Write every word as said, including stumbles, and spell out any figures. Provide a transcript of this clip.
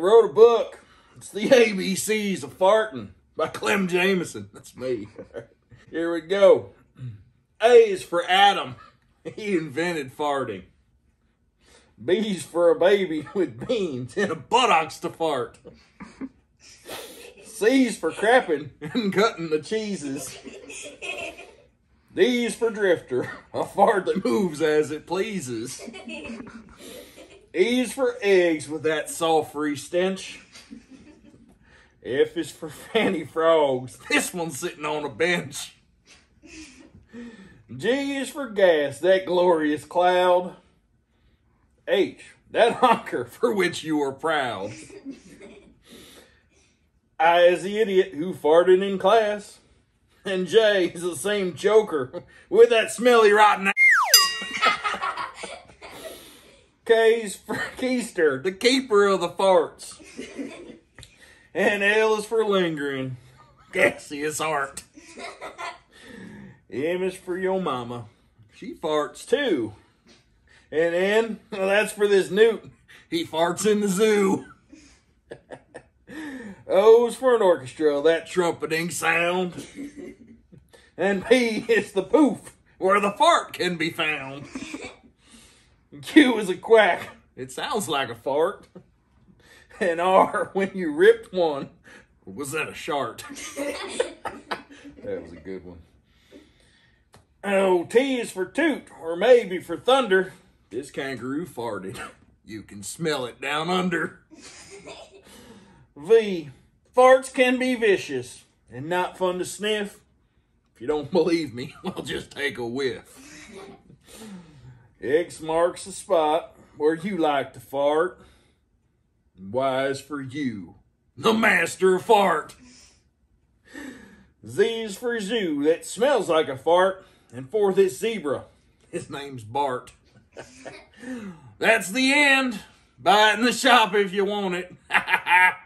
wrote a book. It's the A B Cs of Farting by Clem Jameson. That's me. Here we go. A is for Adam. He invented farting. B's for a baby with beans and a buttocks to fart. C's for crapping and cutting the cheeses. D's for drifter, a fart that moves as it pleases. E's for eggs with that sulfury stench. F is for fanny frogs. This one's sitting on a bench. G is for gas, that glorious cloud. H, that honker for which you are proud. I is the idiot who farted in class. And J is the same joker with that smelly rotten ass. K is for Keister, the keeper of the farts. And L is for lingering, gaseous art. M is for your mama. She farts too. And N, well, that's for this newt. He farts in the zoo. O is for an orchestra, that trumpeting sound. And P is the poof, where the fart can be found. Q is a quack. It sounds like a fart. And R, when you ripped one, was that a shart? That was a good one. Oh, T is for toot, or maybe for thunder. This kangaroo farted. You can smell it down under. V, farts can be vicious and not fun to sniff. If you don't believe me, I'll just take a whiff. X marks the spot where you like to fart. Y is for you, the master of fart. Z is for zoo, that smells like a fart. And for this zebra, his name's Bart. That's the end. Buy it in the shop if you want it.